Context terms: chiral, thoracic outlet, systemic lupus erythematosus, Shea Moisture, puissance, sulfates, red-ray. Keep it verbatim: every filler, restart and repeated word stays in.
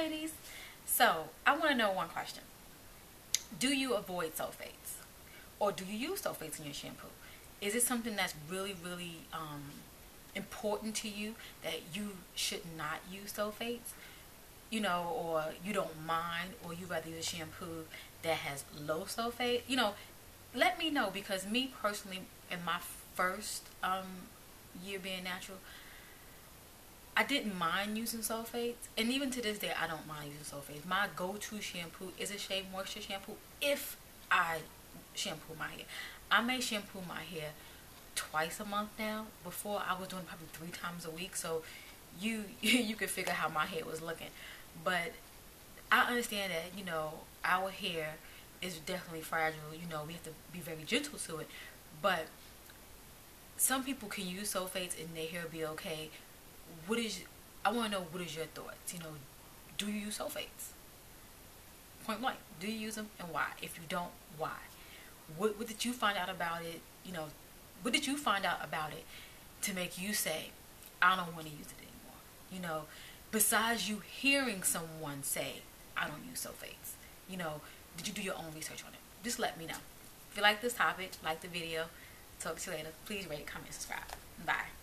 ladies. So I want to know one question. Do you avoid sulfates? Or do you use sulfates in your shampoo? Is it something that's really, really um, important to you that you should not use sulfates? You know, or you don't mind, or you rather use a shampoo that has low sulfate? You know, let me know, because me personally, in my first um, year being natural, I didn't mind using sulfates, and even to this day I don't mind using sulfates. My go-to shampoo is a Shea Moisture shampoo if I shampoo my hair. I may shampoo my hair twice a month now. Before I was doing probably three times a week, so you you could figure how my hair was looking. But I understand that, you know, our hair is definitely fragile. You know, we have to be very gentle to it. But some people can use sulfates and their hair be okay. What is, I want to know, what is your thoughts? You know, do you use sulfates? Point blank, do you use them, and why? If you don't, why? What, what did you find out about it? You know, what did you find out about it to make you say, I don't want to use it anymore? You know, besides you hearing someone say, I don't use sulfates. You know, did you do your own research on it? Just let me know. If you like this topic, like the video. Talk to you later. Please rate, comment, subscribe. Bye.